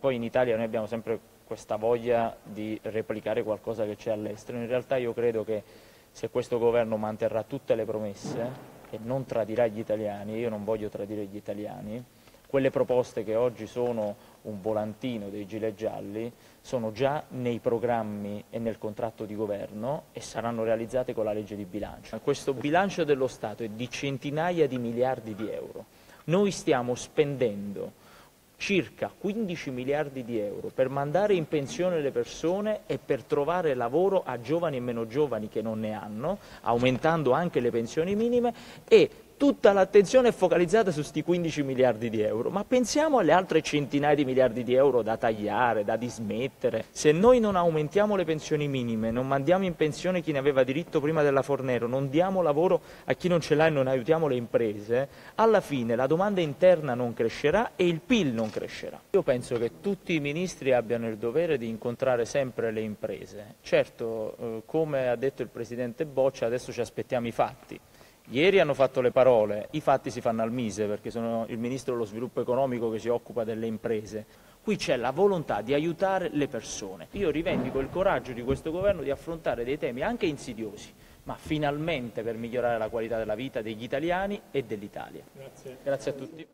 Poi in Italia noi abbiamo sempre questa voglia di replicare qualcosa che c'è all'estero. In realtà io credo che se questo governo manterrà tutte le promesse e non tradirà gli italiani, io non voglio tradire gli italiani, quelle proposte che oggi sono un volantino dei gilet gialli sono già nei programmi e nel contratto di governo e saranno realizzate con la legge di bilancio. Questo bilancio dello Stato è di centinaia di miliardi di euro. Noi stiamo spendendo circa 15 miliardi di euro per mandare in pensione le persone e per trovare lavoro a giovani e meno giovani che non ne hanno, aumentando anche le pensioni minime, e tutta l'attenzione è focalizzata su questi 15 miliardi di euro, ma pensiamo alle altre centinaia di miliardi di euro da tagliare, da dismettere. Se noi non aumentiamo le pensioni minime, non mandiamo in pensione chi ne aveva diritto prima della Fornero, non diamo lavoro a chi non ce l'ha e non aiutiamo le imprese, alla fine la domanda interna non crescerà e il PIL non crescerà. Io penso che tutti i ministri abbiano il dovere di incontrare sempre le imprese. Certo, come ha detto il presidente Boccia, adesso ci aspettiamo i fatti. Ieri hanno fatto le parole, i fatti si fanno al Mise, perché sono il Ministro dello Sviluppo Economico che si occupa delle imprese. Qui c'è la volontà di aiutare le persone. Io rivendico il coraggio di questo governo di affrontare dei temi anche insidiosi, ma finalmente per migliorare la qualità della vita degli italiani e dell'Italia. Grazie a tutti.